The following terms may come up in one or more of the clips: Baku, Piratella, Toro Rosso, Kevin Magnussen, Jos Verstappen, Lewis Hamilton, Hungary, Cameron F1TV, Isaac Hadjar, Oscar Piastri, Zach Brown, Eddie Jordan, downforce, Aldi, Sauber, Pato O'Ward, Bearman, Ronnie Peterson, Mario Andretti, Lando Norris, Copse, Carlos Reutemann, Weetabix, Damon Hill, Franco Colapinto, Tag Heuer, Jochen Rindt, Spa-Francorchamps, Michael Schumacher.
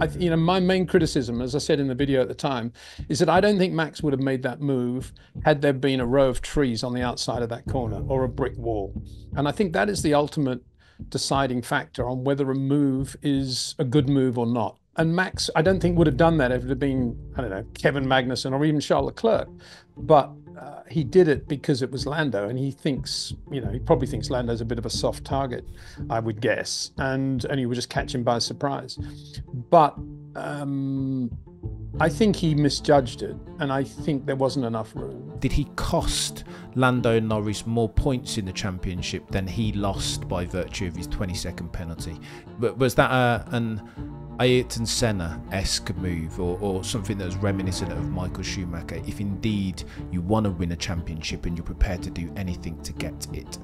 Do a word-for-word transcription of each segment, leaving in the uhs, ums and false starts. I th you know, my main criticism, as I said in the video at the time, is that I don't think Max would have made that move had there been a row of trees on the outside of that corner or a brick wall. And I think that is the ultimate deciding factor on whether a move is a good move or not. And Max, I don't think, would have done that if it had been, I don't know, Kevin Magnussen or even Charles Leclerc. But uh, he did it because it was Lando, and he thinks, you know, he probably thinks Lando's a bit of a soft target, I would guess. And, and he would just catch him by surprise. But um, I think he misjudged it, and I think there wasn't enough room. Did he cost Lando Norris more points in the championship than he lost by virtue of his twenty-second penalty? But was that uh, an... Ayrton Senna-esque move, or, or something that was reminiscent of Michael Schumacher, if indeed you want to win a championship and you're prepared to do anything to get it?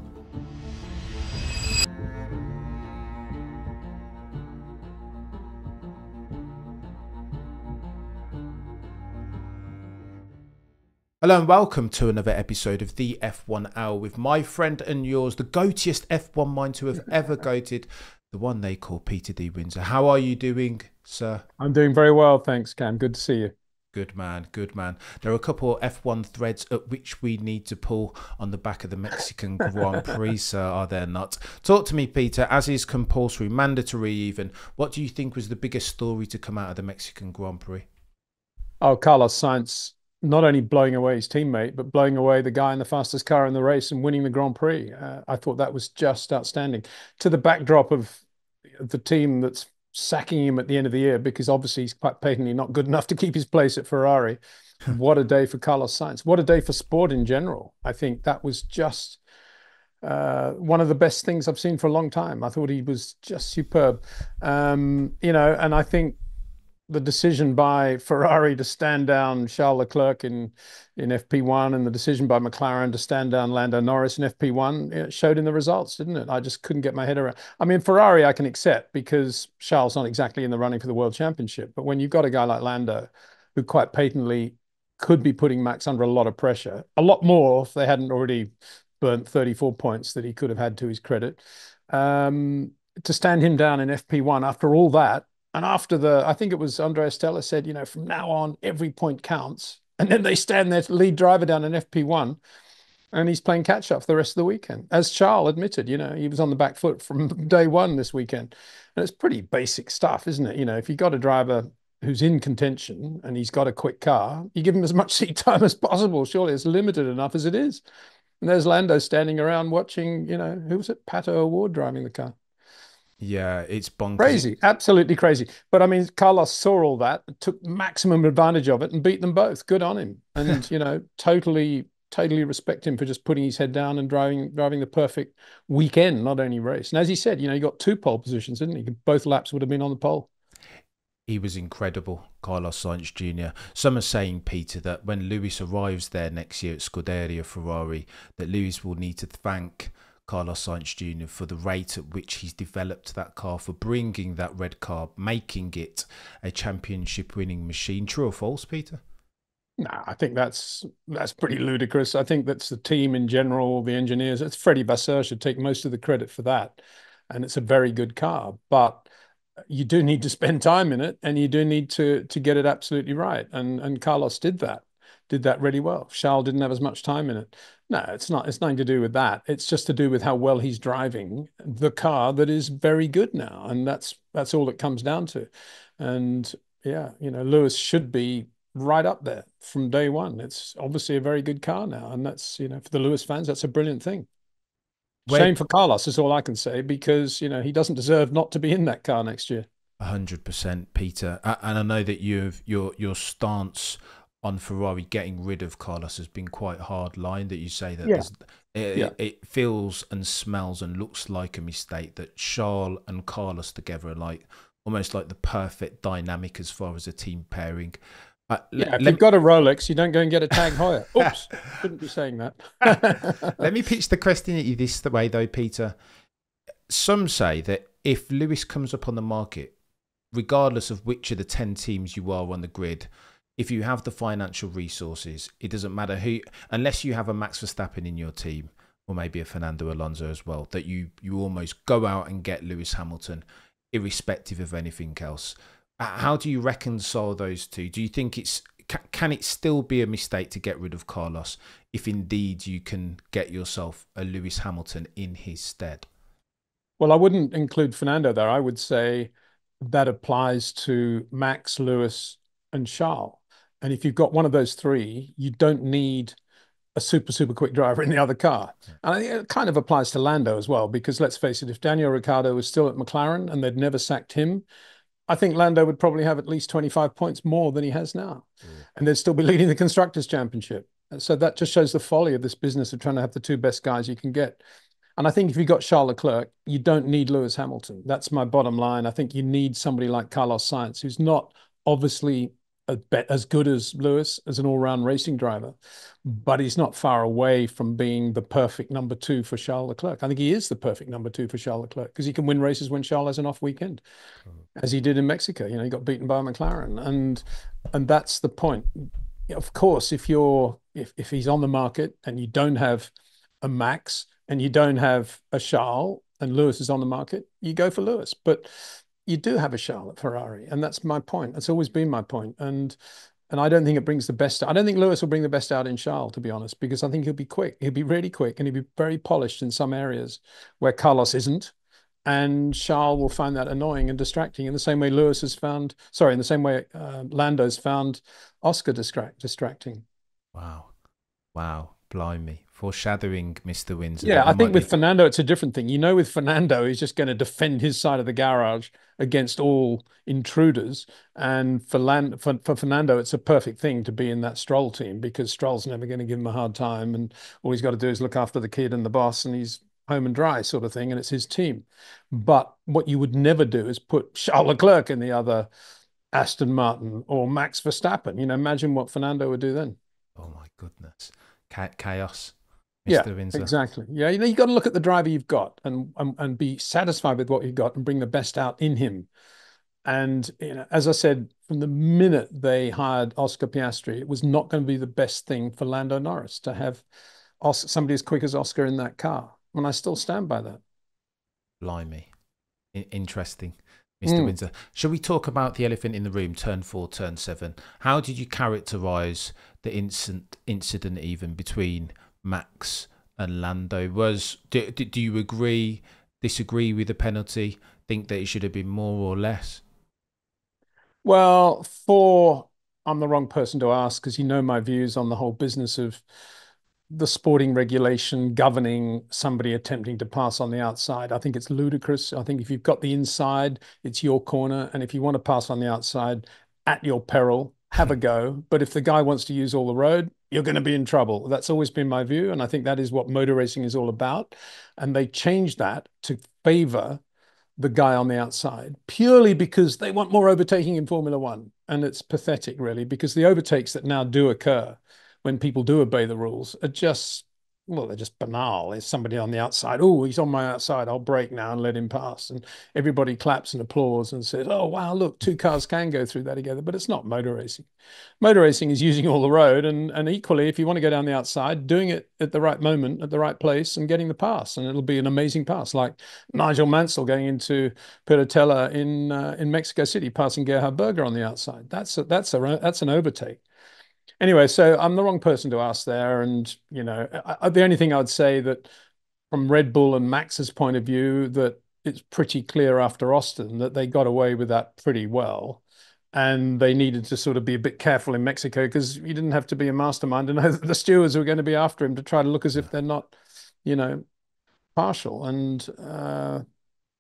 Hello and welcome to another episode of The F one Hour with my friend and yours, the goatiest F one mind to have ever goated, the one they call Peter D. Windsor. How are you doing, sir? I'm doing very well, thanks, Cam. Good to see you. Good man, good man. There are a couple of F one threads at which we need to pull on the back of the Mexican Grand Prix, sir, are there not? Talk to me, Peter, as is compulsory, mandatory even. What do you think was the biggest story to come out of the Mexican Grand Prix? Oh, Carlos Sainz. Not only blowing away his teammate, but blowing away the guy in the fastest car in the race and winning the Grand Prix. Uh, I thought that was just outstanding. To the backdrop of the team that's sacking him at the end of the year because obviously he's quite patently not good enough to keep his place at Ferrari. What a day for Carlos Sainz. What a day for sport in general. I think that was just uh, one of the best things I've seen for a long time. I thought he was just superb. Um, you know, and I think the decision by Ferrari to stand down Charles Leclerc in, in F P one, and the decision by McLaren to stand down Lando Norris in F P one, it showed in the results, didn't it? I just couldn't get my head around. I mean, Ferrari I can accept because Charles not exactly in the running for the World Championship. But when you've got a guy like Lando, who quite patently could be putting Max under a lot of pressure, a lot more if they hadn't already burnt thirty-four points that he could have had to his credit, um, to stand him down in F P one after all that, and after the, I think it was Andrea Stella said, you know, from now on, every point counts. And then they stand their lead driver down in F P one, and he's playing catch-up for the rest of the weekend. As Charles admitted, you know, he was on the back foot from day one this weekend. And it's pretty basic stuff, isn't it? You know, if you've got a driver who's in contention and he's got a quick car, you give him as much seat time as possible. Surely it's limited enough as it is. And there's Lando standing around watching, you know, who was it? Pato O'Ward driving the car. Yeah, it's bonkers. Crazy, absolutely crazy. But I mean, Carlos saw all that, took maximum advantage of it, and beat them both. Good on him. And you know, totally, totally respect him for just putting his head down and driving, driving the perfect weekend, not only race. And as he said, you know, he got two pole positions, didn't he? Both laps would have been on the pole. He was incredible, Carlos Sainz Junior Some are saying, Peter, that when Lewis arrives there next year at Scuderia Ferrari, that Lewis will need to thank Carlos Sainz Junior for the rate at which he's developed that car, for bringing that red car, making it a championship winning machine. True or false, Peter? No, I think that's that's pretty ludicrous. I think that's the team in general, the engineers. It's Freddy Vasseur should take most of the credit for that. And it's a very good car, but you do need to spend time in it, and you do need to to get it absolutely right. And and Carlos did that. Did that really well. Charles didn't have as much time in it. No, it's not. It's nothing to do with that. It's just to do with how well he's driving the car that is very good now, and that's that's all it comes down to. And yeah, you know, Lewis should be right up there from day one. It's obviously a very good car now, and that's, you know, for the Lewis fans, that's a brilliant thing. Wait. Shame for Carlos is all I can say, because you know he doesn't deserve not to be in that car next year. A hundred percent, Peter. And I know that you've your your stance on Ferrari getting rid of Carlos has been quite hard line, that you say that yeah. it, yeah. it feels and smells and looks like a mistake that Charles and Carlos together are like almost like the perfect dynamic as far as a team pairing. Uh, yeah, if you've got a Rolex, you don't go and get a Tag Heuer. Oops, shouldn't be saying that. Let me pitch the question at you this way though, Peter. Some say that if Lewis comes up on the market, regardless of which of the ten teams you are on the grid, if you have the financial resources, it doesn't matter who, unless you have a Max Verstappen in your team, or maybe a Fernando Alonso as well, that you, you almost go out and get Lewis Hamilton, irrespective of anything else. How do you reconcile those two? Do you think it's, can it still be a mistake to get rid of Carlos if indeed you can get yourself a Lewis Hamilton in his stead? Well, I wouldn't include Fernando there. I would say that applies to Max, Lewis and Charles. And if you've got one of those three, you don't need a super, super quick driver in the other car. And I think it kind of applies to Lando as well, because let's face it, if Daniel Ricciardo was still at McLaren and they'd never sacked him, I think Lando would probably have at least twenty-five points more than he has now. Mm. And they'd still be leading the Constructors' Championship. So that just shows the folly of this business of trying to have the two best guys you can get. And I think if you've got Charles Leclerc, you don't need Lewis Hamilton. That's my bottom line. I think you need somebody like Carlos Sainz, who's not obviously a bet as good as Lewis as an all-round racing driver, but he's not far away from being the perfect number two for Charles Leclerc. I think he is the perfect number two for Charles Leclerc because he can win races when Charles has an off weekend, mm-hmm. as he did in Mexico. You know, he got beaten by McLaren, and and that's the point. Of course, if you're if if he's on the market and you don't have a Max, and you don't have a Charles, and Lewis is on the market, you go for Lewis. But you do have a Charles at Ferrari, and that's my point. That's always been my point. And and I don't think it brings the best. I don't think Lewis will bring the best out in Charles, to be honest, because I think he'll be quick. He'll be really quick, and he'll be very polished in some areas where Carlos isn't. And Charles will find that annoying and distracting in the same way Lewis has found, sorry, in the same way uh, Lando's found Oscar distract, distracting. Wow. Wow. Blimey. Foreshadowing, Mister Windsor. Yeah, I think with Fernando, it's a different thing. You know, with Fernando, he's just going to defend his side of the garage against all intruders. And for, Land, for, for Fernando, it's a perfect thing to be in that Stroll team because Stroll's never going to give him a hard time. And all he's got to do is look after the kid and the boss, and he's home and dry sort of thing. And it's his team. But what you would never do is put Charles Leclerc in the other Aston Martin or Max Verstappen. You know, imagine what Fernando would do then. Oh, my goodness. Chaos. Mister Yeah, Windsor. Exactly. Yeah, you know, you've got to look at the driver you've got and, and and be satisfied with what you've got and bring the best out in him. And you know, as I said, from the minute they hired Oscar Piastri, it was not going to be the best thing for Lando Norris to have Oscar, somebody as quick as Oscar in that car. And I still stand by that. Blimey. I interesting. Mister Mm. Windsor, shall we talk about the elephant in the room, turn four, turn seven? How did you characterise the incident, incident even between Max and Lando? Was do, do you agree, disagree with the penalty, think that it should have been more or less? Well, for I'm the wrong person to ask because you know my views on the whole business of the sporting regulation governing somebody attempting to pass on the outside. I think it's ludicrous. I think if you've got the inside, it's your corner. And if you want to pass on the outside at your peril, have a go. But if the guy wants to use all the road, you're going to be in trouble. That's always been my view. And I think that is what motor racing is all about. And they changed that to favor the guy on the outside purely because they want more overtaking in Formula One. And it's pathetic, really, because the overtakes that now do occur when people do obey the rules are just, well, they're just banal. There's somebody on the outside. Oh, he's on my outside. I'll brake now and let him pass. And everybody claps and applauds and says, oh, wow, look, two cars can go through that together. But it's not motor racing. Motor racing is using all the road. And, and equally, if you want to go down the outside, doing it at the right moment, at the right place and getting the pass. And it'll be an amazing pass, like Nigel Mansell going into Piratella in uh, in Mexico City, passing Gerhard Berger on the outside. That's a, that's a, that's an overtake. Anyway, so I'm the wrong person to ask there. And, you know, I, the only thing I would say that from Red Bull and Max's point of view, that it's pretty clear after Austin that they got away with that pretty well. And they needed to sort of be a bit careful in Mexico because you didn't have to be a mastermind and know that the stewards were going to be after him to try to look as if they're not, you know, partial. And uh,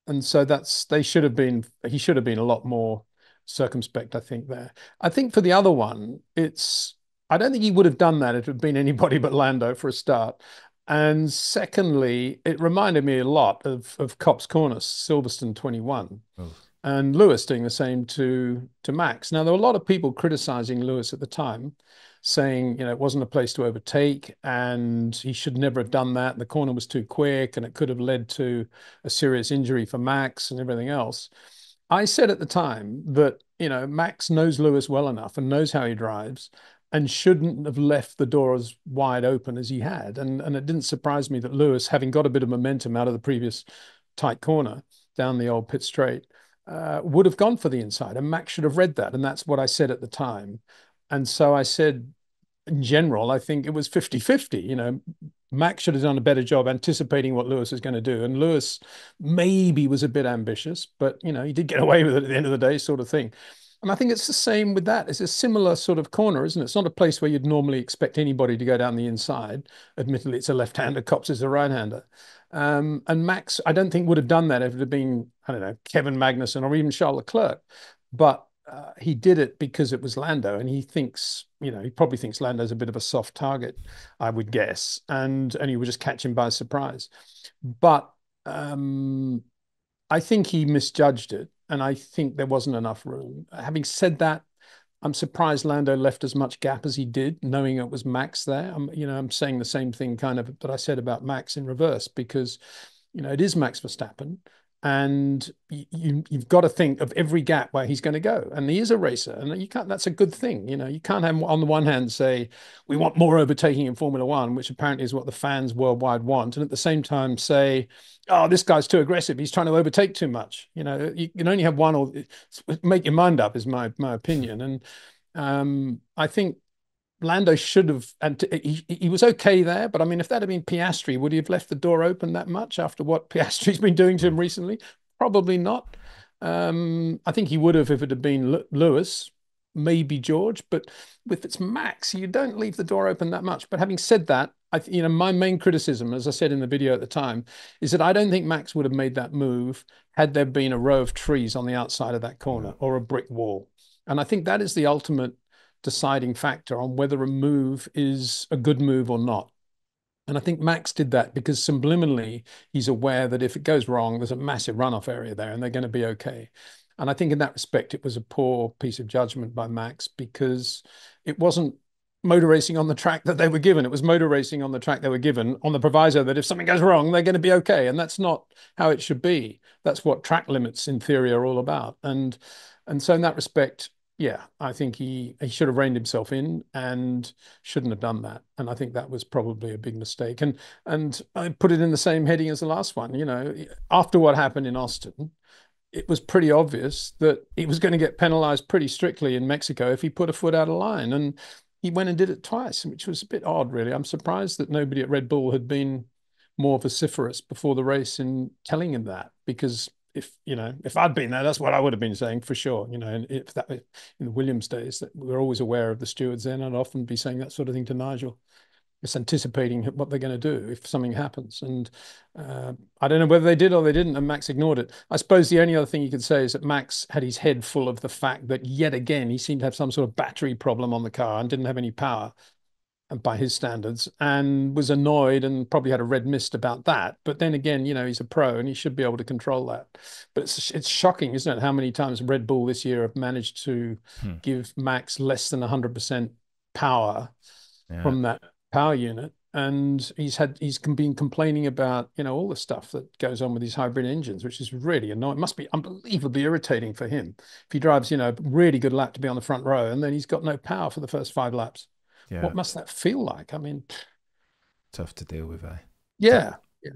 and so that's, they should have been, he should have been a lot more circumspect, I think, there. I think for the other one, it's, I don't think he would have done that if it had been anybody but Lando for a start. And secondly, it reminded me a lot of, of Copse Corners, Silverstone twenty-one, oh. and Lewis doing the same to, to Max. Now, there were a lot of people criticizing Lewis at the time, saying, you know, it wasn't a place to overtake and he should never have done that. The corner was too quick and it could have led to a serious injury for Max and everything else. I said at the time that, you know, Max knows Lewis well enough and knows how he drives and shouldn't have left the door as wide open as he had. And, and it didn't surprise me that Lewis, having got a bit of momentum out of the previous tight corner down the old pit straight, uh, would have gone for the inside, and Max should have read that. And that's what I said at the time. And so I said, in general, I think it was fifty fifty. You know, Max should have done a better job anticipating what Lewis is going to do. And Lewis maybe was a bit ambitious, but, you know, he did get away with it at the end of the day, sort of thing. And I think it's the same with that. It's a similar sort of corner, isn't it? It's not a place where you'd normally expect anybody to go down the inside. Admittedly, it's a left-hander. Copse is a right-hander. Um, and Max, I don't think, would have done that if it had been, I don't know, Kevin Magnussen or even Charles Leclerc. But uh, he did it because it was Lando. And he thinks, you know, he probably thinks Lando's a bit of a soft target, I would guess. And, and he would just catch him by surprise. But um, I think he misjudged it. And I think there wasn't enough room. Having said that, I'm surprised Lando left as much gap as he did, knowing it was Max there. I'm, you know, I'm saying the same thing kind of that I said about Max in reverse, because, you know, it is Max Verstappen. And you, you've got to think of every gap where he's going to go. And he is a racer, and you can't, that's a good thing. You know, you can't have, on the one hand, say, we want more overtaking in Formula One, which apparently is what the fans worldwide want. And at the same time say, oh, this guy's too aggressive. He's trying to overtake too much. You know, you can only have one, or make your mind up, is my, my opinion. And um, I think Lando should have, and he, he was okay there, but I mean, if that had been Piastri, would he have left the door open that much after what Piastri's been doing to him recently? Probably not. Um, I think he would have if it had been Lewis, maybe George, but with it's Max, you don't leave the door open that much. But having said that, I, you know, my main criticism, as I said in the video at the time, is that I don't think Max would have made that move had there been a row of trees on the outside of that corner or a brick wall. And I think that is the ultimate deciding factor on whether a move is a good move or not. And I think Max did that because subliminally he's aware that if it goes wrong, there's a massive runoff area there and they're going to be okay. And I think in that respect, it was a poor piece of judgment by Max, because it wasn't motor racing on the track that they were given. It was motor racing on the track they were given on the proviso that if something goes wrong, they're going to be okay. And that's not how it should be. That's what track limits in theory are all about. And, and so in that respect, yeah, I think he, he should have reined himself in and shouldn't have done that. And I think that was probably a big mistake. And and I put it in the same heading as the last one. You know, after what happened in Austin, it was pretty obvious that he was going to get penalized pretty strictly in Mexico if he put a foot out of line. And he went and did it twice, which was a bit odd, really. I'm surprised that nobody at Red Bull had been more vociferous before the race in telling him that, because if, you know, if I'd been there, that's what I would have been saying for sure. You know, and if that in the Williams days, that we're always aware of the stewards then, I'd often be saying that sort of thing to Nigel. It's anticipating what they're going to do if something happens. And uh, I don't know whether they did or they didn't, and Max ignored it. I suppose the only other thing you could say is that Max had his head full of the fact that yet again, he seemed to have some sort of battery problem on the car and didn't have any power by his standards, and was annoyed and probably had a red mist about that. But then again, you know, he's a pro and he should be able to control that. But it's, it's shocking, isn't it, how many times Red Bull this year have managed to hmm. give Max less than one hundred percent power yeah. from that power unit. And he's had he's been complaining about, you know, all the stuff that goes on with these hybrid engines, which is really annoying. It must be unbelievably irritating for him. If he drives, you know, a really good lap to be on the front row and then he's got no power for the first five laps. Yeah. What must that feel like? I mean, tough to deal with, eh? Yeah, yeah.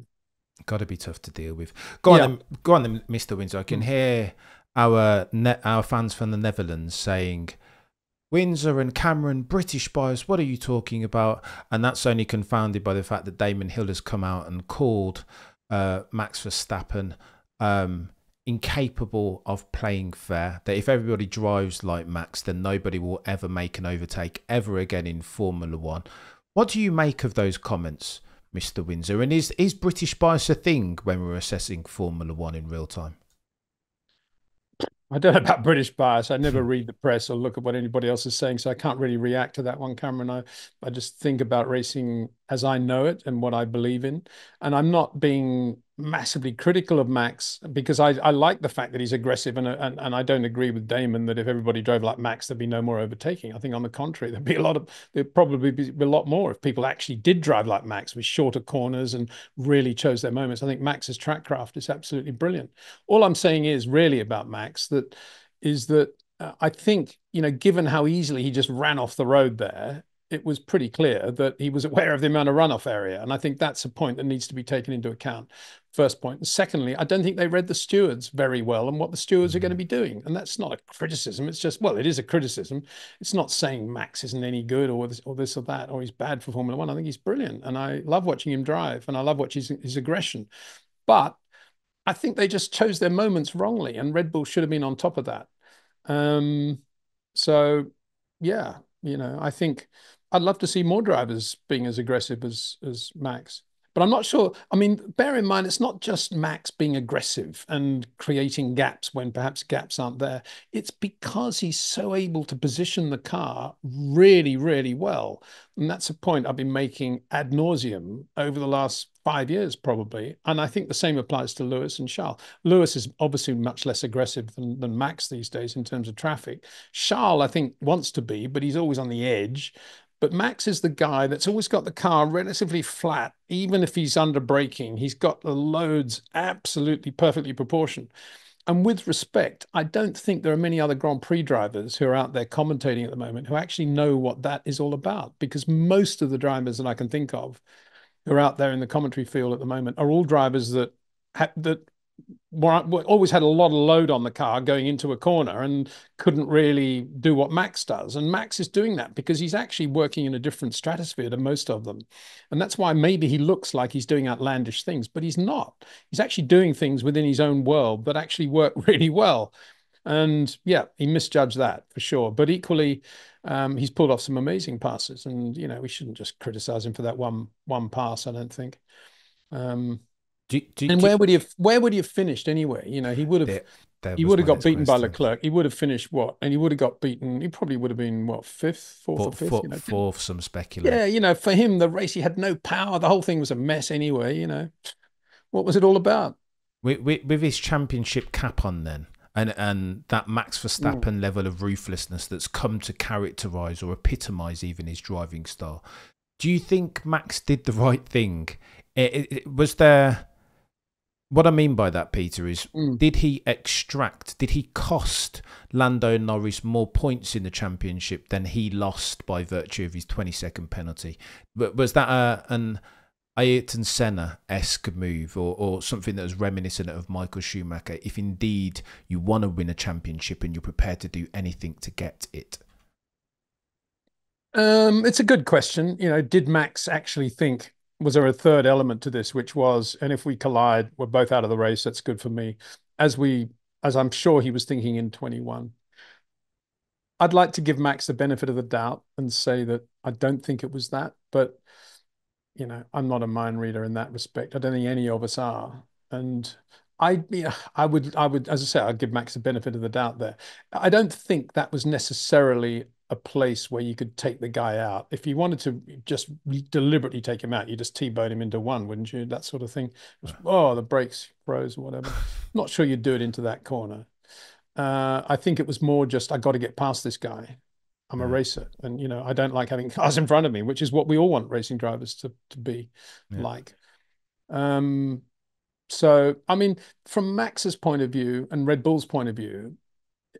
Got to be tough to deal with. Go on, yeah. then, go on, then, Mister Windsor. I can hear our ne our fans from the Netherlands saying, "Windsor and Cameron, British bias. What are you talking about?" And that's only confounded by the fact that Damon Hill has come out and called uh, Max Verstappen um, incapable of playing fair, that if everybody drives like Max, then nobody will ever make an overtake ever again in Formula One. What do you make of those comments, Mister Windsor? And is, is British bias a thing when we're assessing Formula One in real time? I don't know about British bias. I never read the press or look at what anybody else is saying, so I can't really react to that one, Cameron. I, I just think about racing as I know it and what I believe in. And I'm not being massively critical of Max, because I, I like the fact that he's aggressive, and, and, and I don't agree with Damon that if everybody drove like Max, there'd be no more overtaking. I think on the contrary, there'd be a lot of, there'd probably be a lot more if people actually did drive like Max with shorter corners and really chose their moments. I think Max's trackcraft is absolutely brilliant. All I'm saying is really about Max that is that uh, I think, you know, given how easily he just ran off the road there, it was pretty clear that he was aware of the amount of runoff area. And I think that's a point that needs to be taken into account. First point. And secondly, I don't think they read the stewards very well and what the stewards are going to be doing. And that's not a criticism. It's just, well, it is a criticism. It's not saying Max isn't any good or this or, this or that, or he's bad for Formula One. I think he's brilliant. And I love watching him drive and I love watching his, his aggression. But I think they just chose their moments wrongly. And Red Bull should have been on top of that. Um, so, yeah, you know, I think... I'd love to see more drivers being as aggressive as as Max. But I'm not sure. I mean, bear in mind, it's not just Max being aggressive and creating gaps when perhaps gaps aren't there. It's because he's so able to position the car really, really well. And that's a point I've been making ad nauseum over the last five years, probably. And I think the same applies to Lewis and Charles. Lewis is obviously much less aggressive than, than Max these days in terms of traffic. Charles, I think, wants to be, but he's always on the edge. But Max is the guy that's always got the car relatively flat, even if he's under braking. He's got the loads absolutely perfectly proportioned. And with respect, I don't think there are many other Grand Prix drivers who are out there commentating at the moment who actually know what that is all about, because most of the drivers that I can think of who are out there in the commentary field at the moment are all drivers that that were, always had a lot of load on the car going into a corner and couldn't really do what Max does. And Max is doing that because he's actually working in a different stratosphere to most of them. And that's why maybe he looks like he's doing outlandish things, but he's not. He's actually doing things within his own world that actually work really well. And yeah, he misjudged that for sure. But equally, um, he's pulled off some amazing passes. And, you know, we shouldn't just criticize him for that one, one pass, I don't think. Um, Do, do, and do, where would he have? Where would he have finished anyway? You know, he would have. That, that he would have got beaten question. by Leclerc. He would have finished what? And he would have got beaten. He probably would have been what fifth, fourth, fourth or fifth. Fourth, you know? fourth some speculation. Yeah, you know, for him the race, he had no power. The whole thing was a mess anyway. You know, what was it all about? With, with, with his championship cap on, then, and and that Max Verstappen mm. level of ruthlessness that's come to characterize or epitomize even his driving style. Do you think Max did the right thing? It, it, it, was there? What I mean by that, Peter, is mm. did he extract, did he cost Lando Norris more points in the championship than he lost by virtue of his twenty-second penalty? But was that a, an Ayrton Senna-esque move or, or something that was reminiscent of Michael Schumacher, if indeed you want to win a championship and you're prepared to do anything to get it? Um, it's a good question. You know, did Max actually think, was there a third element to this, which was, and if we collide, we're both out of the race, that's good for me, as we, as I'm sure he was thinking in twenty-one. I'd like to give Max the benefit of the doubt and say that I don't think it was that, but, you know, I'm not a mind reader in that respect. I don't think any of us are. And I, you know, I would, I would, as I say, I'd give Max the benefit of the doubt there. I don't think that was necessarily a place where you could take the guy out. If you wanted to just deliberately take him out, you just T-bone him into one, wouldn't you? That sort of thing. Just, oh, the brakes froze or whatever. Not sure you'd do it into that corner. Uh, I think it was more just, I got to get past this guy. I'm yeah. a racer. And, you know, I don't like having cars in front of me, which is what we all want racing drivers to, to be yeah. like. Um, so, I mean, from Max's point of view and Red Bull's point of view,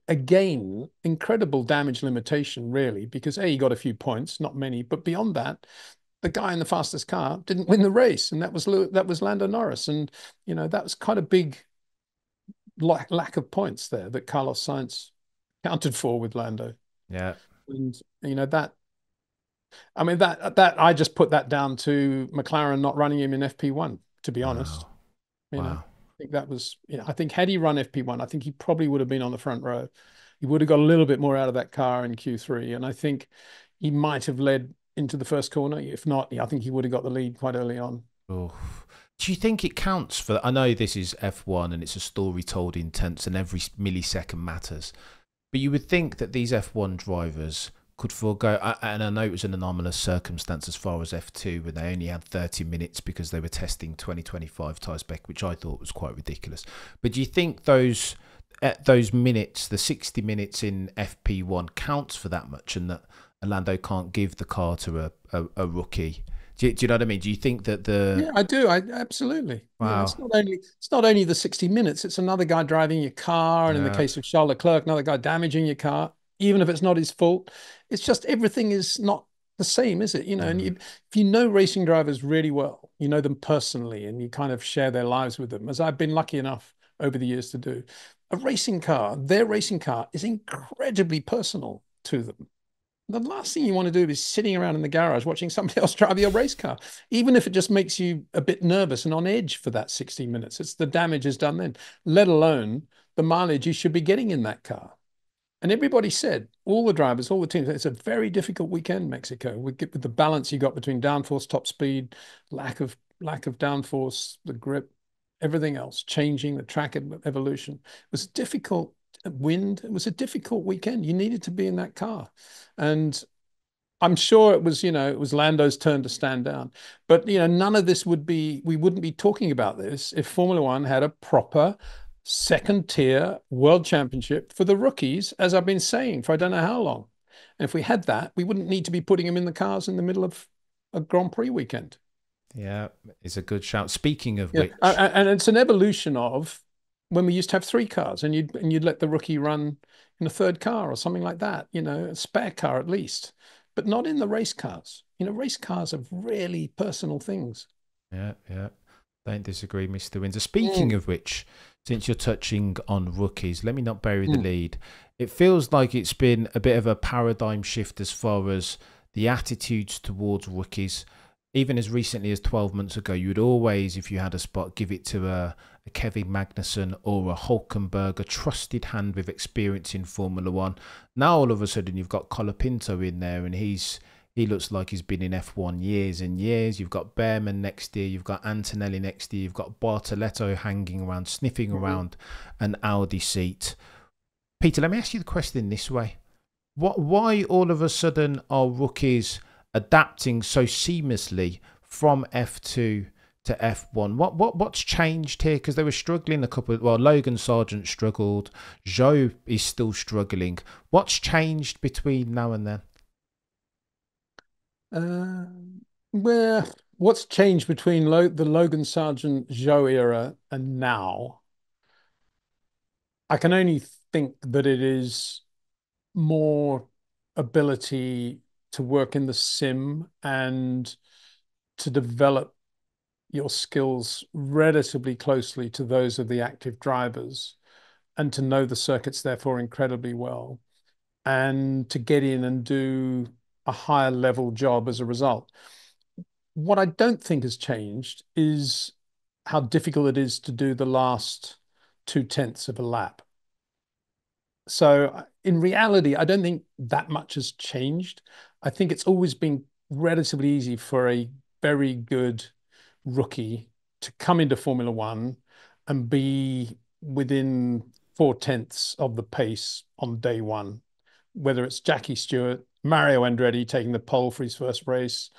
again, incredible damage limitation, really, because A, he got a few points, not many, but beyond that, the guy in the fastest car didn't win the race, and that was that was Lando Norris, and you know that was quite a big lack lack of points there that Carlos Sainz counted for with Lando. Yeah, and you know that, I mean that that I just put that down to McLaren not running him in F P one, to be honest. Wow. You wow. know. That was, you know, I think had he run F P one, I think he probably would have been on the front row. He would have got a little bit more out of that car in Q three, and I think he might have led into the first corner. If not, I think he would have got the lead quite early on. Oh. Do you think it counts for, I know this is F one and it's a story told in tenths and every millisecond matters, but you would think that these F one drivers could forego, and I know it was an anomalous circumstance as far as F two when they only had thirty minutes because they were testing twenty twenty-five tyre spec, which I thought was quite ridiculous. But do you think those at those minutes, the sixty minutes in F P one counts for that much, and that Lando can't give the car to a, a, a rookie? Do you, do you know what I mean? Do you think that the... Yeah, I do. I absolutely. Wow. You know, it's not only it's not only the sixty minutes, it's another guy driving your car, and yeah. in the case of Charles Leclerc, another guy damaging your car. Even if it's not his fault, it's just everything is not the same, is it? You know, mm-hmm. and you, if you know racing drivers really well, you know them personally, and you kind of share their lives with them, as I've been lucky enough over the years to do, a racing car, their racing car is incredibly personal to them. The last thing you want to do is sitting around in the garage watching somebody else drive your race car, even if it just makes you a bit nervous and on edge for that sixty minutes. It's the damage is done then, let alone the mileage you should be getting in that car. And everybody said, all the drivers, all the teams, it's a very difficult weekend, Mexico, with the balance you got between downforce, top speed, lack of lack of downforce, the grip, everything else, changing the track evolution. It was difficult. Wind, it was a difficult weekend. You needed to be in that car. And I'm sure it was, you know, it was Lando's turn to stand down. But, you know, none of this would be, we wouldn't be talking about this if Formula One had a proper second tier world championship for the rookies, as I've been saying for I don't know how long. And if we had that, we wouldn't need to be putting them in the cars in the middle of a Grand Prix weekend. Yeah, it's a good shout. Speaking of yeah. which. And it's an evolution of when we used to have three cars and you'd, and you'd let the rookie run in a third car or something like that, you know, a spare car at least, but not in the race cars. You know, race cars are really personal things. Yeah, yeah. Don't disagree, Mister Windsor. Speaking mm. of which, since you're touching on rookies, let me not bury the mm. lead. It feels like it's been a bit of a paradigm shift as far as the attitudes towards rookies. Even as recently as twelve months ago, you would always, if you had a spot, give it to a, a Kevin Magnussen or a Hulkenberg, a trusted hand with experience in Formula One. Now, all of a sudden, you've got Colapinto in there, and he's he looks like he's been in F one years and years. You've got Bearman next year. You've got Antonelli next year. You've got Bartoletto hanging around, sniffing mm-hmm. around an Audi seat. Peter, let me ask you the question this way. What, why all of a sudden are rookies adapting so seamlessly from F two to F one? What what what's changed here? Because they were struggling a couple of, well, Logan Sargent struggled. Joe is still struggling. What's changed between now and then? Uh, well, what's changed between Lo the Logan Sargent Joe era and now? I can only think that it is more ability to work in the sim and to develop your skills relatively closely to those of the active drivers and to know the circuits therefore incredibly well and to get in and do a higher level job as a result. What I don't think has changed is how difficult it is to do the last two tenths of a lap. So in reality, I don't think that much has changed. I think it's always been relatively easy for a very good rookie to come into Formula One and be within four tenths of the pace on day one, whether it's Jackie Stewart, Mario Andretti taking the pole for his first race,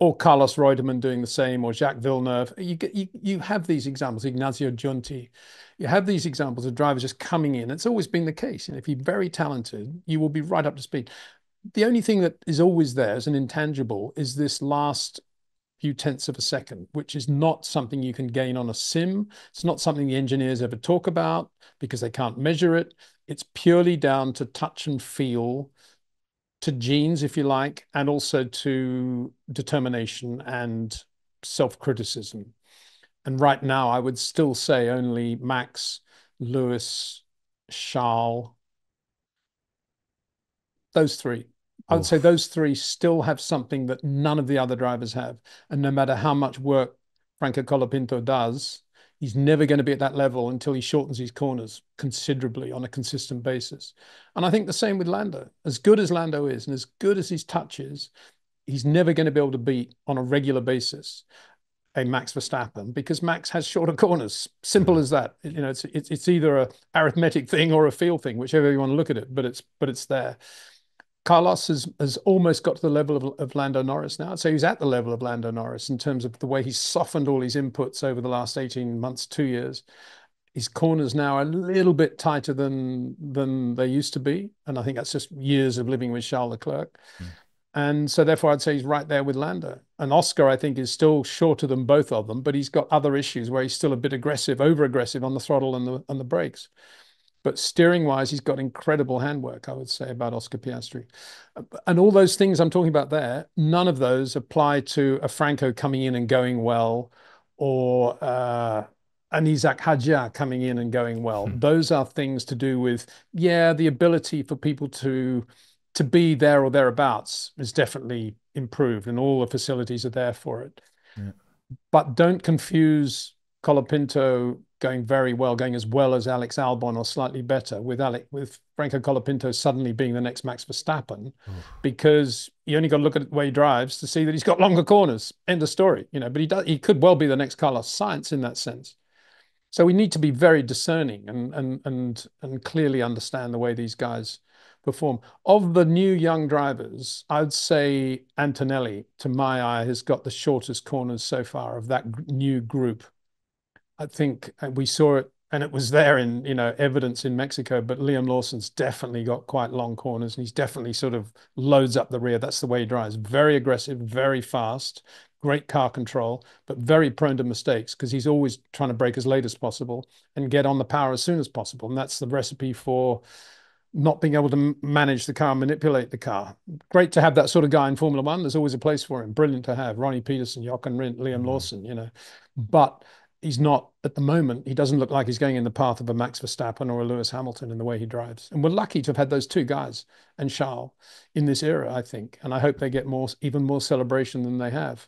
or Carlos Reutemann doing the same, or Jacques Villeneuve. You, get, you, you have these examples, Ignazio Giunti. You have these examples of drivers just coming in. It's always been the case. And if you're very talented, you will be right up to speed. The only thing that is always there as an intangible is this last few tenths of a second, which is not something you can gain on a sim. It's not something the engineers ever talk about because they can't measure it. It's purely down to touch and feel, to genes, if you like, and also to determination and self-criticism. And right now, I would still say only Max, Lewis, Charles, those three. Oof. I would say those three still have something that none of the other drivers have. And no matter how much work Franco Colapinto does, he's never going to be at that level until he shortens his corners considerably on a consistent basis. And I think the same with Lando. As good as Lando is and as good as his touch is, he's never going to be able to beat on a regular basis a Max Verstappen because Max has shorter corners. Simple as that. You know, it's it's, it's either an arithmetic thing or a feel thing, whichever you want to look at it, but it's but it's there. Carlos has, has almost got to the level of, of Lando Norris now. So he's at the level of Lando Norris in terms of the way he's softened all his inputs over the last eighteen months, two years. His corners now are a little bit tighter than, than they used to be. And I think that's just years of living with Charles Leclerc. Mm. And so therefore, I'd say he's right there with Lando. And Oscar, I think, is still shorter than both of them, but he's got other issues where he's still a bit aggressive, over-aggressive on the throttle and the, and the brakes. But steering-wise, he's got incredible handwork, I would say, about Oscar Piastri. And all those things I'm talking about there, none of those apply to a Franco coming in and going well, or uh, an Isaac Hadjar coming in and going well. Hmm. Those are things to do with, yeah, the ability for people to, to be there or thereabouts is definitely improved, and all the facilities are there for it. Yeah. But don't confuse Colapinto going very well, going as well as Alex Albon or slightly better, with Alec, with Franco Colapinto suddenly being the next Max Verstappen, oh. because you only got to look at the way he drives to see that he's got longer corners. End of story, you know. But he does, he could well be the next Carlos Sainz in that sense. So we need to be very discerning and and and and clearly understand the way these guys perform. Of the new young drivers, I'd say Antonelli, to my eye, has got the shortest corners so far of that new group. I think we saw it, and it was there in, you know, evidence in Mexico, but Liam Lawson's definitely got quite long corners, and he's definitely sort of loads up the rear. That's the way he drives. Very aggressive, very fast, great car control, but very prone to mistakes because he's always trying to brake as late as possible and get on the power as soon as possible. And that's the recipe for not being able to manage the car, manipulate the car. Great to have that sort of guy in Formula One. There's always a place for him. Brilliant to have. Ronnie Peterson, Jochen Rindt, Liam mm. Lawson, you know, but he's not, at the moment, he doesn't look like he's going in the path of a Max Verstappen or a Lewis Hamilton in the way he drives. And we're lucky to have had those two guys and Charles in this era, I think. And I hope they get more, even more celebration than they have.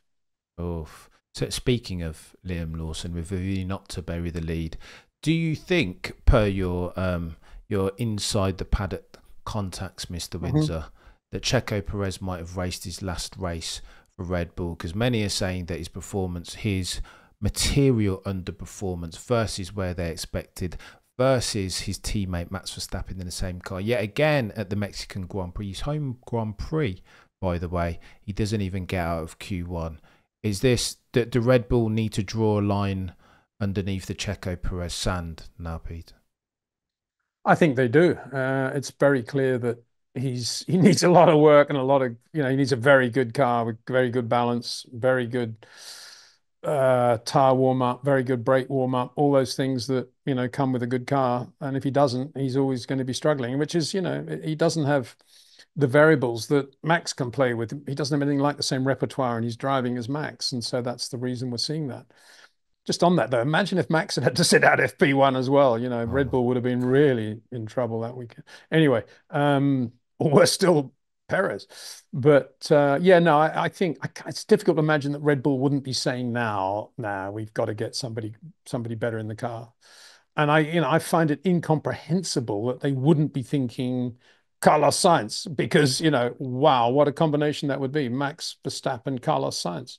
Oof. So speaking of Liam Lawson, with a view not to bury the lead, do you think, per your um, your inside the paddock contacts, Mister Windsor, mm-hmm. that Checo Perez might have raced his last race for Red Bull? Because many are saying that his performance, his material underperformance versus where they expected versus his teammate Max Verstappen in the same car, yet again at the Mexican Grand Prix, his home Grand Prix, by the way, he doesn't even get out of Q one. Is this, that the Red Bull need to draw a line underneath the Checo Perez sand now, Pete? I think they do. Uh, it's very clear that he's he needs a lot of work and a lot of, you know, he needs a very good car with very good balance, very good Uh, tire warm-up, very good brake warm-up, all those things that, you know, come with a good car. And if he doesn't, he's always going to be struggling, which is, you know, he doesn't have the variables that Max can play with. He doesn't have anything like the same repertoire, and he's driving as Max. And so that's the reason we're seeing that. Just on that, though, imagine if Max had had to sit out F P one as well. You know, oh. Red Bull would have been really in trouble that weekend. Anyway, um, we're still Perez. But uh, yeah, no, I, I think I, it's difficult to imagine that Red Bull wouldn't be saying now, now nah, we've got to get somebody, somebody better in the car. And I, you know, I find it incomprehensible that they wouldn't be thinking Carlos Sainz, because, you know, wow, what a combination that would be. Max Verstappen, Carlos Sainz,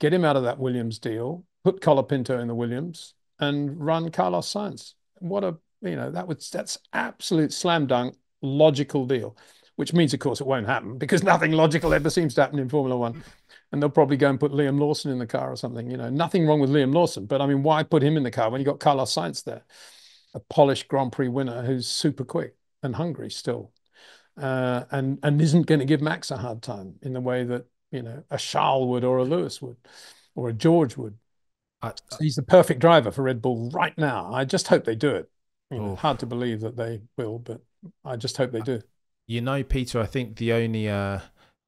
get him out of that Williams deal, put Colapinto in the Williams and run Carlos Sainz. What a, you know, that would, that's absolute slam dunk, logical deal. Which means, of course, it won't happen because nothing logical ever seems to happen in Formula One. And they'll probably go and put Liam Lawson in the car or something. You know, nothing wrong with Liam Lawson, but I mean, why put him in the car when you got Carlos Sainz there, a polished Grand Prix winner who's super quick and hungry still, uh, and and isn't going to give Max a hard time in the way that, you know, a Charles would or a Lewis would or a George would. I, I, so he's the perfect driver for Red Bull right now. I just hope they do it. You know, hard to believe that they will, but I just hope they do. You know, Peter, I think the only uh,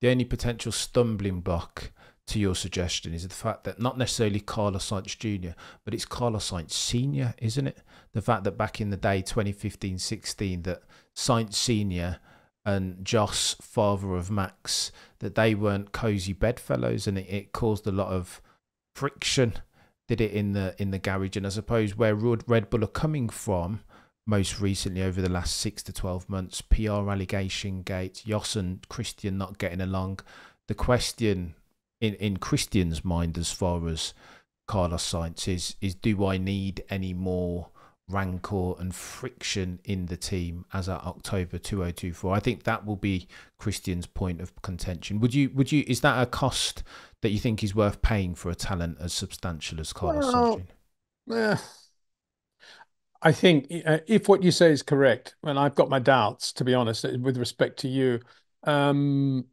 the only potential stumbling block to your suggestion is the fact that not necessarily Carlos Sainz Junior, but it's Carlos Sainz Senior, isn't it? The fact that back in the day, twenty fifteen sixteen, that Sainz Senior and Jos, father of Max, that they weren't cosy bedfellows, and it, it caused a lot of friction, did it, in the in the garage. And I suppose where Red Bull are coming from, most recently over the last six to twelve months, P R allegation gate, Jos and Christian not getting along. The question in, in Christian's mind as far as Carlos Sainz is, is do I need any more rancor and friction in the team as at October two thousand twenty-four? I think that will be Christian's point of contention. Would you, would you, is that a cost that you think is worth paying for a talent as substantial as Carlos Sainz? Yeah. I think uh, if what you say is correct, and I've got my doubts, to be honest, with respect to you, um,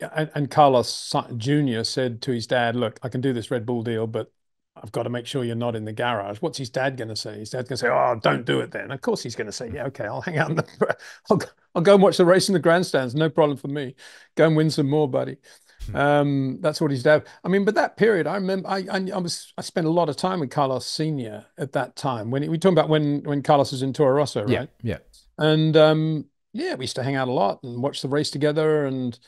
and, and Carlos Junior said to his dad, look, I can do this Red Bull deal, but I've got to make sure you're not in the garage. What's his dad going to say? His dad's going to say, oh, don't do it then. Of course he's going to say, yeah, okay, I'll hang out. In the, I'll, I'll go and watch the race in the grandstands. No problem for me. Go and win some more, buddy. Hmm. Um, that's what his dad. I mean, but that period, I remember I, I, I was, I spent a lot of time with Carlos Senior at that time. When we talking about when, when Carlos was in Toro Rosso, right? Yeah. yeah. And um, yeah, we used to hang out a lot and watch the race together and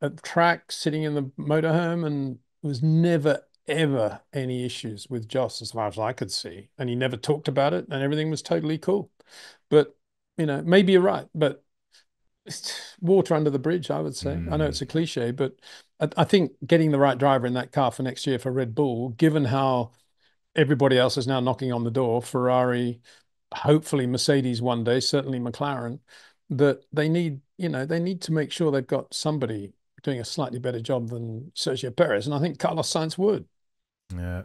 at the track, sitting in the motorhome, and it was never, ever any issues with Jos as far as I could see, and he never talked about it, and everything was totally cool. But you know, maybe you're right, but it's water under the bridge, I would say. Mm. I know it's a cliche, but I, I think getting the right driver in that car for next year for Red Bull, given how everybody else is now knocking on the door, Ferrari, hopefully Mercedes one day, certainly McLaren, that they need, you know, they need to make sure they've got somebody doing a slightly better job than Sergio Perez, and I think Carlos Sainz would. Yeah,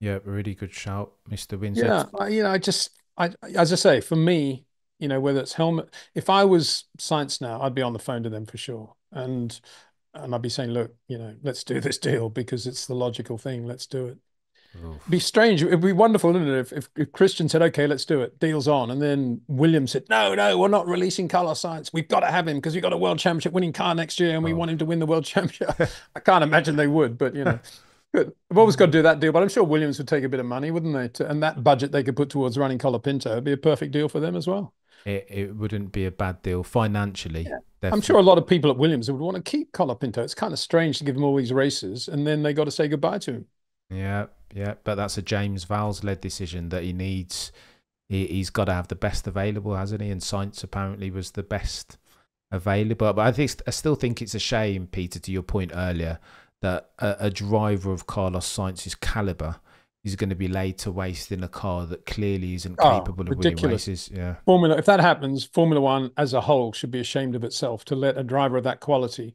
yeah, really good shout, Mister Windsor. Yeah, I, you know, I just, I, as I say, for me, you know, whether it's helmet, if I was Sainz now, I'd be on the phone to them for sure, and and I'd be saying, look, you know, let's do this deal because it's the logical thing. Let's do it. Oof. It'd be strange. It'd be wonderful, wouldn't it, if, if if Christian said, okay, let's do it, deal's on, and then Williams said, no, no, we're not releasing Carlos Sainz. We've got to have him because we've got a world championship winning car next year, and we oh. want him to win the world championship. I can't imagine they would, but you know. Good. I've always got to do that deal, but I'm sure Williams would take a bit of money, wouldn't they? To, and that budget they could put towards running Colapinto would be a perfect deal for them as well. It, it wouldn't be a bad deal financially. Yeah. I'm sure a lot of people at Williams would want to keep Colapinto. It's kind of strange to give him all these races, and then they got to say goodbye to him. Yeah, yeah, but that's a James Vowles-led decision that he needs. He, he's got to have the best available, hasn't he? And Sainz apparently was the best available. But I think I still think it's a shame, Peter, to your point earlier, that a, a driver of Carlos Sainz's caliber is going to be laid to waste in a car that clearly isn't oh, capable of ridiculous. winning races. Yeah, Formula. If that happens, Formula One as a whole should be ashamed of itself to let a driver of that quality,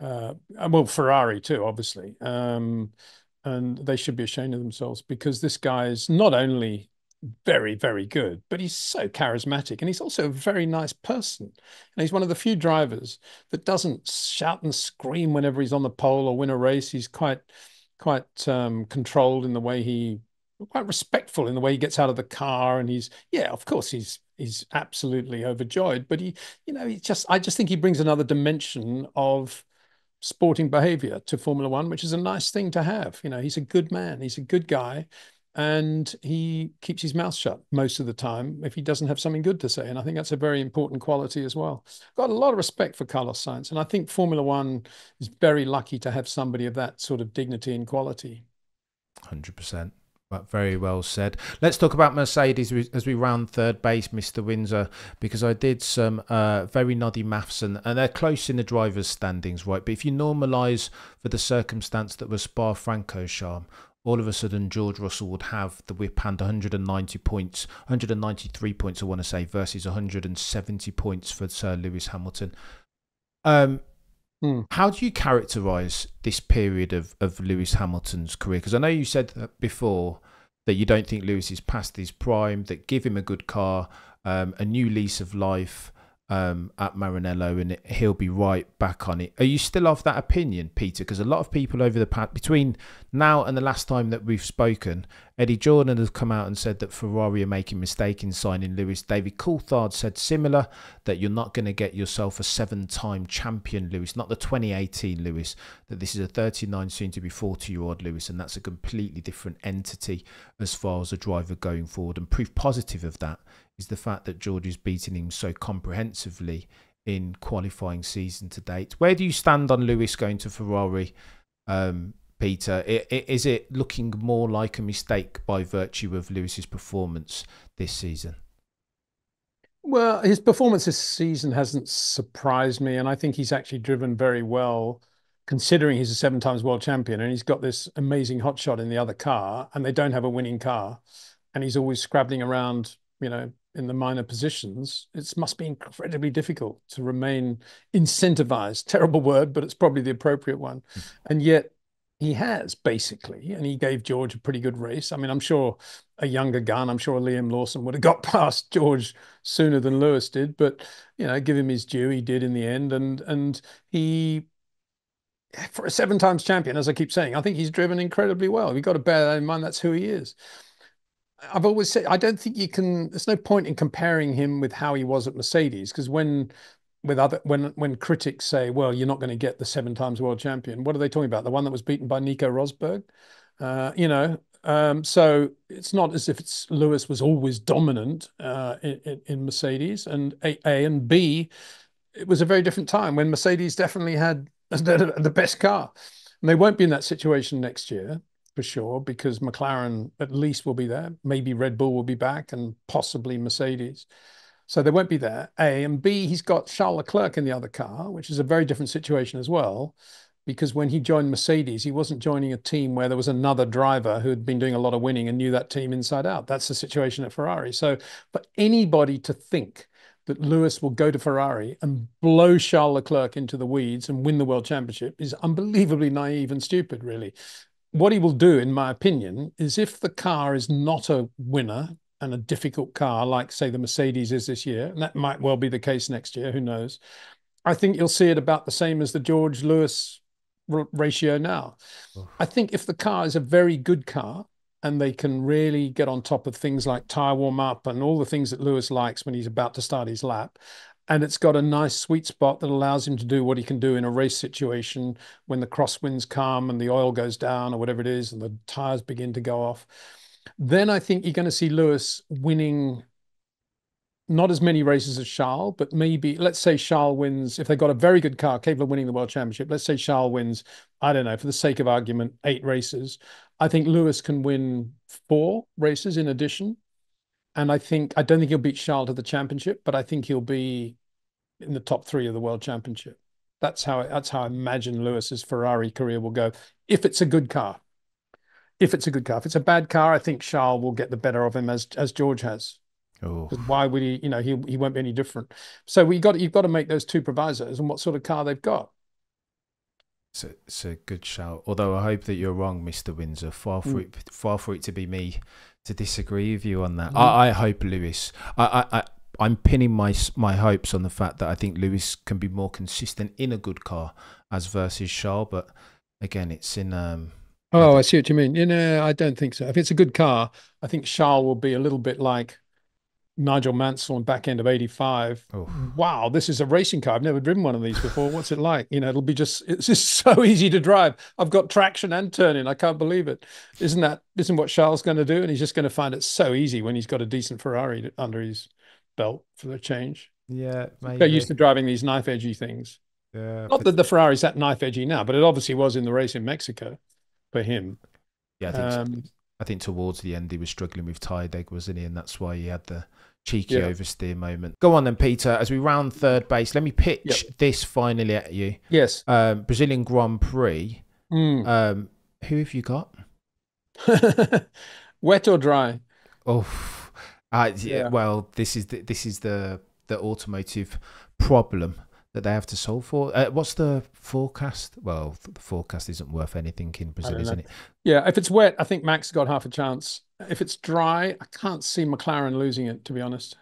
uh, well, Ferrari too, obviously, um, and they should be ashamed of themselves because this guy is not only very, very good, but he's so charismatic, and he's also a very nice person. And he's one of the few drivers that doesn't shout and scream whenever he's on the pole or win a race. He's quite, quite um, controlled in the way he, quite respectful in the way he gets out of the car. And he's, yeah, of course, he's he's absolutely overjoyed. But he, you know, he just, I just think he brings another dimension of sporting behavior to Formula One, which is a nice thing to have. You know, he's a good man. He's a good guy. And he keeps his mouth shut most of the time if he doesn't have something good to say. And I think that's a very important quality as well. Got a lot of respect for Carlos Sainz. And I think Formula One is very lucky to have somebody of that sort of dignity and quality. one hundred percent. But very well said. Let's talk about Mercedes as we round third base, Mister Windsor, because I did some uh, very noddy maths, and, and they're close in the drivers' standings, right? But if you normalise for the circumstance that was Spa-Francorchamps, all of a sudden George Russell would have the whip hand one hundred ninety points, one hundred ninety-three points, I want to say, versus one hundred seventy points for Sir Lewis Hamilton. Um. Mm. How do you characterise this period of, of Lewis Hamilton's career? Because I know you said that before that you don't think Lewis is past his prime, that give him a good car, um, a new lease of life um, at Maranello, and he'll be right back on it. Are you still of that opinion, Peter? Because a lot of people over the past, between now and the last time that we've spoken, Eddie Jordan has come out and said that Ferrari are making a mistake in signing Lewis. David Coulthard said similar, that you're not going to get yourself a seven-time champion Lewis, not the twenty eighteen Lewis, that this is a thirty-nine, soon-to-be forty-year-old Lewis, and that's a completely different entity as far as a driver going forward. And proof positive of that is the fact that George is beating him so comprehensively in qualifying season to date. Where do you stand on Lewis going to Ferrari, um, Peter? Is it looking more like a mistake by virtue of Lewis's performance this season? Well, his performance this season hasn't surprised me, and I think he's actually driven very well, considering he's a seven times world champion, and he's got this amazing hotshot in the other car, and they don't have a winning car, and he's always scrabbling around, you know, in the minor positions. It must be incredibly difficult to remain incentivized. Terrible word, but it's probably the appropriate one. Mm. And yet he has, basically, and he gave George a pretty good race. I mean, I'm sure a younger gun, I'm sure Liam Lawson would have got past George sooner than Lewis did, but, you know, give him his due, he did in the end. And, and he, for a seven times champion, as I keep saying, I think he's driven incredibly well. We've got to bear that in mind. That's who he is. I've always said, I don't think you can, there's no point in comparing him with how he was at Mercedes, because when with other, when, when critics say, well, you're not going to get the seven times world champion, what are they talking about? The one that was beaten by Nico Rosberg, uh, you know? Um, so it's not as if it's Lewis was always dominant uh, in, in Mercedes. And A, A and B, it was a very different time when Mercedes definitely had the, the best car. And they won't be in that situation next year, for sure, because McLaren at least will be there. Maybe Red Bull will be back and possibly Mercedes. So they won't be there, A. And B, he's got Charles Leclerc in the other car, which is a very different situation as well. Because when he joined Mercedes, he wasn't joining a team where there was another driver who had been doing a lot of winning and knew that team inside out. That's the situation at Ferrari. So for anybody to think that Lewis will go to Ferrari and blow Charles Leclerc into the weeds and win the World Championship is unbelievably naive and stupid, really. What he will do, in my opinion, is if the car is not a winner and a difficult car, like, say, the Mercedes is this year, and that might well be the case next year, who knows, I think you'll see it about the same as the George Lewis ratio now. Oof. I think if the car is a very good car and they can really get on top of things like tyre warm-up and all the things that Lewis likes when he's about to start his lap, and it's got a nice sweet spot that allows him to do what he can do in a race situation when the crosswinds come and the oil goes down or whatever it is and the tyres begin to go off, then I think you're going to see Lewis winning not as many races as Charles, but maybe, let's say Charles wins, if they got a very good car capable of winning the World Championship, let's say Charles wins, I don't know, for the sake of argument, eight races. I think Lewis can win four races in addition. And I think, I don't think he'll beat Charles to the championship, but I think he'll be in the top three of the World Championship. That's how, that's how I imagine Lewis's Ferrari career will go, if it's a good car. If it's a good car. If it's a bad car, I think Charles will get the better of him, as, as George has. Why would he, you know, he, he won't be any different. So we got, you've got to make those two provisos and what sort of car they've got. It's a, it's a good shout. Although I hope that you're wrong, Mister Windsor. Far for, mm. it, far for it to be me to disagree with you on that. Mm. I, I hope Lewis, I, I, I, I'm pinning my, my hopes on the fact that I think Lewis can be more consistent in a good car as versus Charles. But again, it's in... Um, oh, I, I see what you mean. You know, I don't think so. If it's a good car, I think Charles will be a little bit like Nigel Mansell in back end of eighty-five. Oh. Wow, this is a racing car. I've never driven one of these before. What's it like? You know, it'll be just, it's just so easy to drive. I've got traction and turning. I can't believe it. Isn't that, isn't what Charles going to do? And he's just going to find it so easy when he's got a decent Ferrari under his belt for the change. Yeah, maybe. They're used to driving these knife edgy things. Yeah, Not but... that the Ferrari's that knife edgy now, but it obviously was in the race in Mexico for him. Yeah, I think um, so. I think towards the end he was struggling with tired egg, wasn't he? And that's why he had the cheeky yeah. oversteer moment. Go on then, Peter. As we round third base, let me pitch yep. this finally at you. Yes. Um, Brazilian Grand Prix. Mm. Um, who have you got? Wet or dry? Oh, uh, yeah, yeah. Well, this is the, this is the the automotive problem that they have to solve for. Uh, what's the forecast? Well, the forecast isn't worth anything in Brazil, isn't it? Yeah, if it's wet, I think Max got half a chance. If it's dry, I can't see McLaren losing it, to be honest.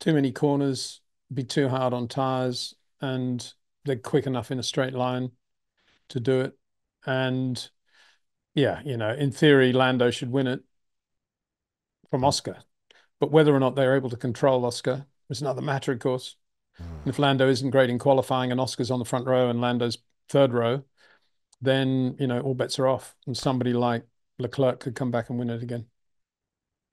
Too many corners, be too hard on tyres, and they're quick enough in a straight line to do it. And yeah, you know, in theory, Lando should win it from Oscar. But whether or not they're able to control Oscar is another matter, of course. And if Lando isn't great in qualifying and Oscar's on the front row and Lando's third row, then, you know, all bets are off. And somebody like Leclerc could come back and win it again.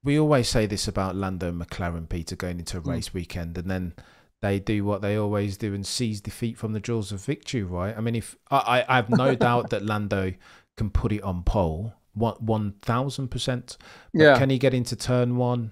We always say this about Lando and McLaren, Peter, going into a race mm. weekend, and then they do what they always do and seize defeat from the jaws of victory, right? I mean, if I, I have no doubt that Lando can put it on pole, one thousand percent. Yeah. Can he get into turn one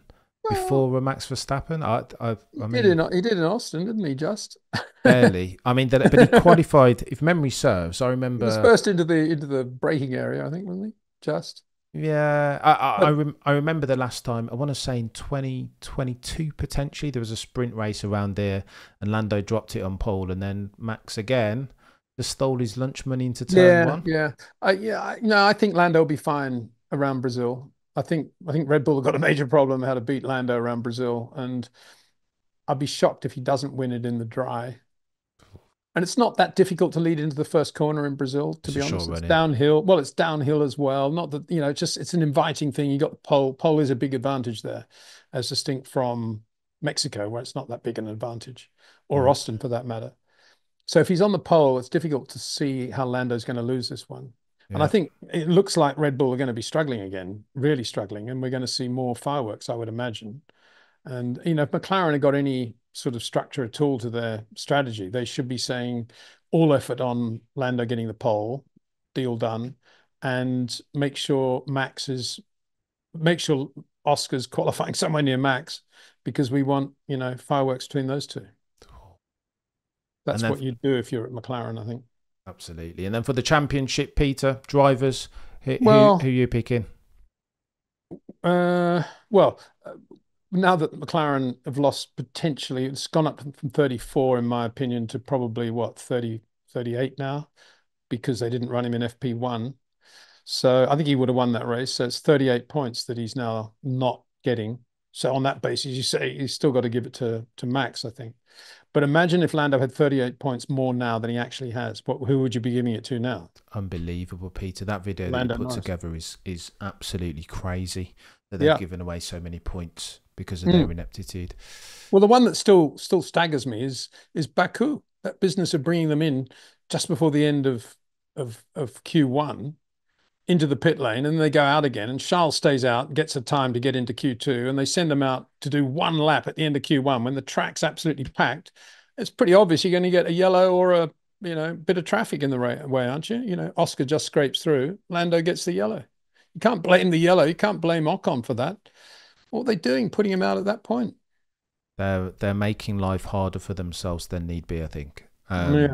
before Max Verstappen? I, I, I mean, he did in, he did in Austin, didn't he? Just barely. I mean, that, but he qualified. If memory serves, I remember he was first into the into the braking area, I think, wasn't he? Just yeah. I I, but, I, rem, I remember the last time. I want to say in twenty twenty-two potentially there was a sprint race around there, and Lando dropped it on pole, and then Max again just stole his lunch money into turn yeah, one. Yeah, uh, yeah, I, no, I think Lando will be fine around Brazil. I think I think Red Bull have got a major problem how to beat Lando around Brazil, and I'd be shocked if he doesn't win it in the dry. And it's not that difficult to lead into the first corner in Brazil, to be honest. It's downhill. Well, it's downhill as well. Not that, you know, it's just, it's an inviting thing. You got the pole. Pole is a big advantage there, as distinct from Mexico, where it's not that big an advantage, or mm. Austin for that matter. So if he's on the pole, it's difficult to see how Lando's going to lose this one. Yeah. And I think it looks like Red Bull are going to be struggling again, really struggling. And we're going to see more fireworks, I would imagine. And, you know, if McLaren have got any sort of structure at all to their strategy, they should be saying all effort on Lando getting the pole, deal done, and make sure Max is, make sure Oscar's qualifying somewhere near Max, because we want, you know, fireworks between those two. That's what you'd do if you're at McLaren, I think. Absolutely. And then for the championship, Peter, drivers, who, well, who, who are you picking? Uh, well, uh, now that McLaren have lost, potentially, it's gone up from thirty-four, in my opinion, to probably, what, thirty, thirty-eight now, because they didn't run him in F P one. So I think he would have won that race. So it's thirty-eight points that he's now not getting. So on that basis, you say he's still got to give it to, to Max, I think. But imagine if Lando had thirty-eight points more now than he actually has. What, who would you be giving it to now? Unbelievable, Peter. That video Lando that you put Norris. together is, is absolutely crazy, that they've yeah. given away so many points because of mm. their ineptitude. Well, the one that still still staggers me is is Baku. That business of bringing them in just before the end of of, of Q one into the pit lane, and they go out again, and Charles stays out and gets a time to get into Q two, and they send them out to do one lap at the end of Q one when the track's absolutely packed. It's pretty obvious you're going to get a yellow or a you know bit of traffic in the way, aren't you? You know, Oscar just scrapes through. Lando gets the yellow. You can't blame the yellow. You can't blame Ocon for that. What are they doing, putting him out at that point? They're, they're making life harder for themselves than need be, I think. Um, yeah,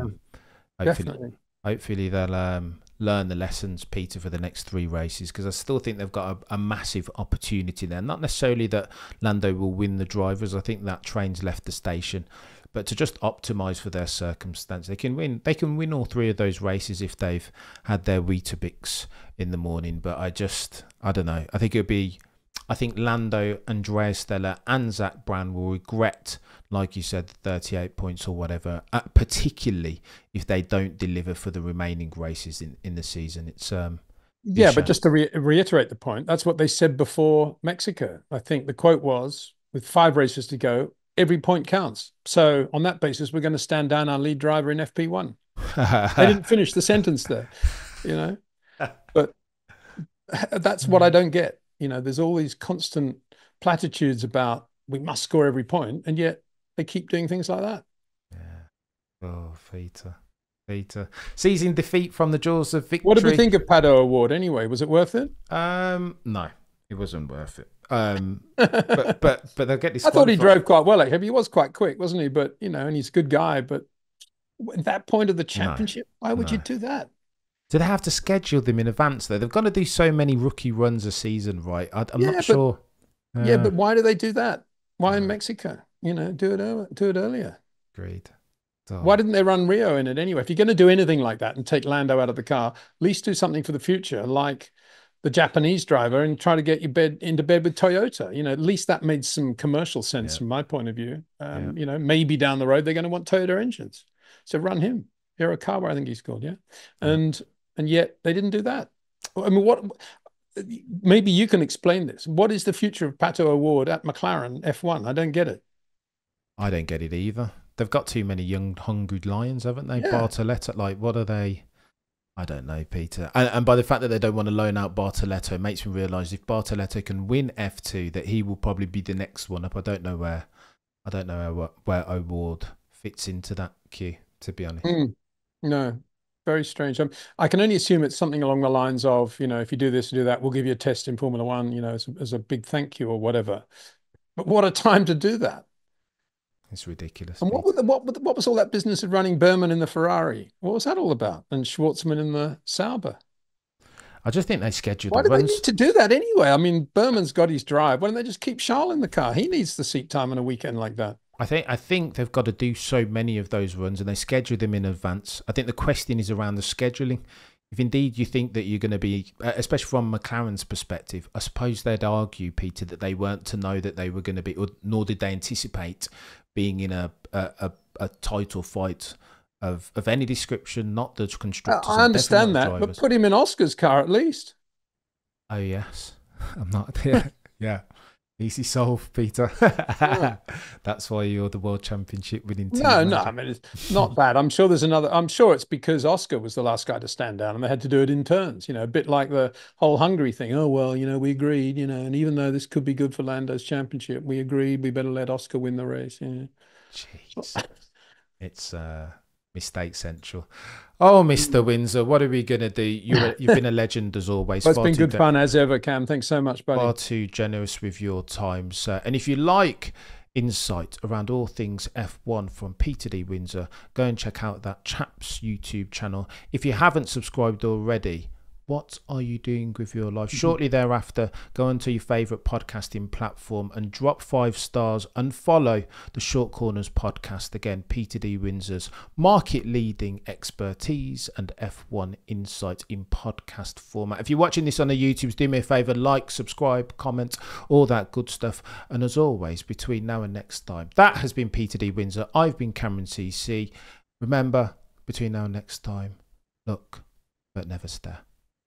hopefully, definitely. Hopefully they'll um, learn the lessons, Peter, for the next three races, because I still think they've got a, a massive opportunity there. Not necessarily that Lando will win the drivers. I think that train's left the station. But to just optimise for their circumstance, they can win. They can win all three of those races if they've had their Weetabix in the morning. But I just, I don't know. I think it would be... I think Lando, Andrea Stella and Zach Brown will regret, like you said, thirty-eight points or whatever, particularly if they don't deliver for the remaining races in, in the season. It's um, Yeah, but just to re reiterate the point, that's what they said before Mexico. I think the quote was, with five races to go, every point counts. So on that basis, we're going to stand down our lead driver in F P one. They didn't finish the sentence there, you know. But that's what I don't get. You know, there's all these constant platitudes about we must score every point, and yet they keep doing things like that. Yeah. Oh, Peter. Peter. Seizing defeat from the jaws of victory. What did we think of Pato O'Ward anyway? Was it worth it? Um, no, it wasn't worth it. Um, but, but, but they'll get this. I thought he drove quite well, actually. He was quite quick, wasn't he? But, you know, and he's a good guy. But at that point of the championship, no, why would no. you do that? Do they have to schedule them in advance, though? They've got to do so many rookie runs a season, right? I, I'm yeah, not but, sure. Uh, yeah, but why do they do that? Why uh, in Mexico? You know, do it, do it earlier. Agreed. Oh. Why didn't they run Rio in it anyway? If you're going to do anything like that and take Lando out of the car, at least do something for the future, like the Japanese driver, and try to get you bed into bed with Toyota. You know, at least that made some commercial sense yeah. from my point of view. Um, yeah. You know, maybe down the road they're going to want Toyota engines. So run him. Hirokawa, I think he's called, yeah? yeah. And... And yet they didn't do that. I mean, what? Maybe you can explain this. What is the future of Pato O'Ward at McLaren F one? I don't get it. I don't get it either. They've got too many young, hungry lions, haven't they? Yeah. Bartoletto, like, what are they? I don't know, Peter. And, and by the fact that they don't want to loan out Bartoletto, it makes me realise if Bartoletto can win F two, that he will probably be the next one up. I don't know where. I don't know where, where O'Ward fits into that queue, to be honest. Mm. No. Very strange. Um, I can only assume it's something along the lines of, you know, if you do this and do that, we'll give you a test in Formula One, you know, as, as a big thank you or whatever. But what a time to do that. It's ridiculous. And what, were the, what, what was all that business of running Bearman in the Ferrari? What was that all about? And Schwartzman in the Sauber? I just think they scheduled Why the do runs. They need to do that anyway? I mean, Bearman's got his drive. Why don't they just keep Charles in the car? He needs the seat time on a weekend like that. I think I think they've got to do so many of those runs, and they schedule them in advance. I think the question is around the scheduling. If indeed you think that you're going to be, especially from McLaren's perspective, I suppose they'd argue, Peter, that they weren't to know that they were going to be, or nor did they anticipate being in a a, a, a title fight of of any description, not the constructors. I understand that, but put him in Oscar's car at least. Oh yes, I'm not. Yeah, yeah. Easy solve, Peter. Yeah. That's why you're the world championship winning team. No, no, I mean it's not bad. I'm sure there's another. I'm sure it's because Oscar was the last guy to stand down, and they had to do it in turns. You know, a bit like the whole Hungary thing. Oh well, you know, we agreed. You know, and even though this could be good for Lando's championship, we agreed we better let Oscar win the race. Yeah. Jeez, it's uh, mistake central. Oh, Mister Windsor, what are we going to do? You're, you've been a legend as always. Well, it's far been good fun as ever, Cam. Thanks so much, buddy. Far too generous with your time, sir. And if you like insight around all things F one from Peter D. Windsor, go and check out that chap's YouTube channel. If you haven't subscribed already, what are you doing with your life? Shortly thereafter, go onto your favourite podcasting platform and drop five stars and follow the Short Corners podcast. Again, Peter D. Windsor's market-leading expertise and F one insight in podcast format. If you're watching this on the YouTubes, do me a favour, like, subscribe, comment, all that good stuff. And as always, between now and next time, that has been Peter D. Windsor. I've been Cameron C C. Remember, between now and next time, look, but never stare.